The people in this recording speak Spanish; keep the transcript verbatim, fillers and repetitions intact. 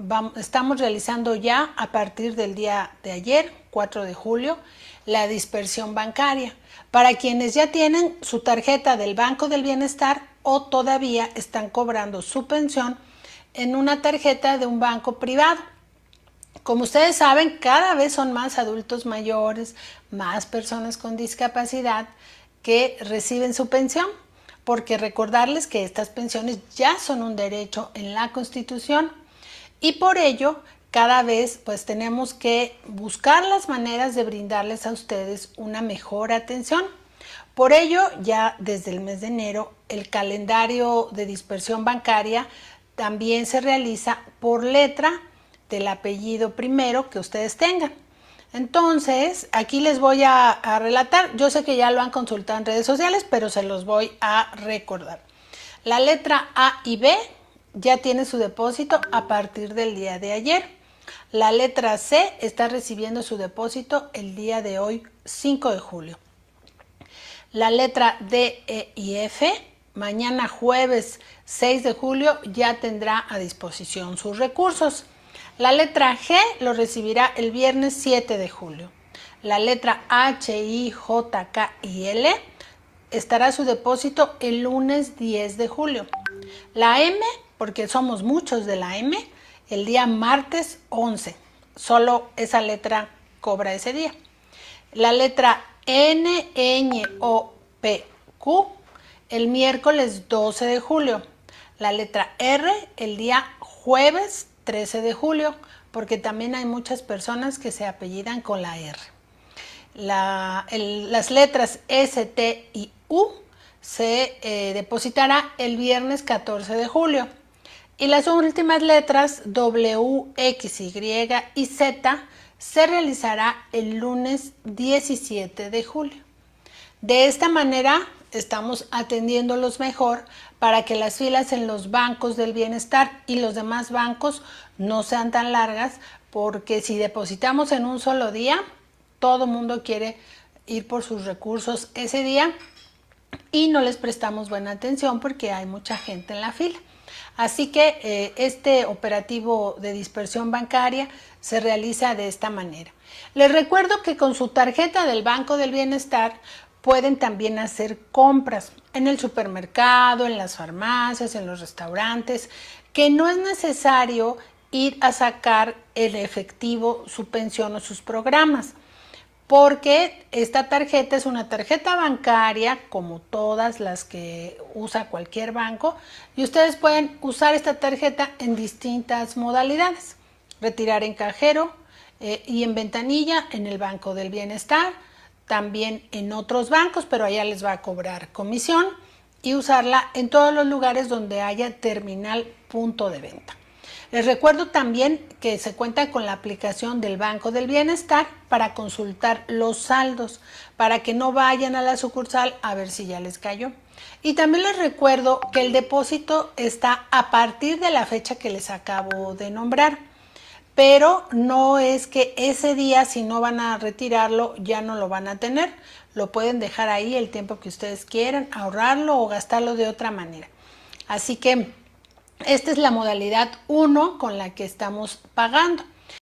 vamos, estamos realizando ya a partir del día de ayer, cuatro de julio, la dispersión bancaria para quienes ya tienen su tarjeta del Banco del Bienestar o todavía están cobrando su pensión en una tarjeta de un banco privado. Como ustedes saben, cada vez son más adultos mayores, más personas con discapacidad que reciben su pensión, porque recordarles que estas pensiones ya son un derecho en la Constitución y por ello cada vez pues tenemos que buscar las maneras de brindarles a ustedes una mejor atención. Por ello, ya desde el mes de enero, el calendario de dispersión bancaria también se realiza por letra del apellido primero que ustedes tengan. Entonces, aquí les voy a, a relatar. Yo sé que ya lo han consultado en redes sociales, pero se los voy a recordar. La letra A y B ya tiene su depósito a partir del día de ayer. La letra C está recibiendo su depósito el día de hoy, cinco de julio. La letra D, E y F, mañana jueves seis de julio, ya tendrá a disposición sus recursos. La letra G lo recibirá el viernes siete de julio. La letra H, I, J, K y L estará su depósito el lunes diez de julio. La M, porque somos muchos de la M, el día martes once. Solo esa letra cobra ese día. La letra N, Ñ, O, P, Q el miércoles doce de julio. La letra R el día jueves trece de julio, porque también hay muchas personas que se apellidan con la R. La, el, las letras S, T y U se eh, depositará el viernes catorce de julio. Y las últimas letras W, X, Y y Z se realizará el lunes diecisiete de julio. De esta manera estamos atendiéndolos mejor para que las filas en los bancos del bienestar y los demás bancos no sean tan largas, porque si depositamos en un solo día, todo mundo quiere ir por sus recursos ese día y no les prestamos buena atención porque hay mucha gente en la fila. Así que eh, este operativo de dispersión bancaria se realiza de esta manera. Les recuerdo que con su tarjeta del Banco del Bienestar pueden también hacer compras en el supermercado, en las farmacias, en los restaurantes, que no es necesario ir a sacar el efectivo, su pensión o sus programas, porque esta tarjeta es una tarjeta bancaria como todas las que usa cualquier banco y ustedes pueden usar esta tarjeta en distintas modalidades, retirar en cajero eh, y en ventanilla en el Banco del Bienestar, también en otros bancos, pero allá les va a cobrar comisión, y usarla en todos los lugares donde haya terminal punto de venta. Les recuerdo también que se cuenta con la aplicación del Banco del Bienestar para consultar los saldos, para que no vayan a la sucursal a ver si ya les cayó. Y también les recuerdo que el depósito está a partir de la fecha que les acabo de nombrar. Pero no es que ese día, si no van a retirarlo, ya no lo van a tener. Lo pueden dejar ahí el tiempo que ustedes quieran, ahorrarlo o gastarlo de otra manera. Así que esta es la modalidad uno con la que estamos pagando.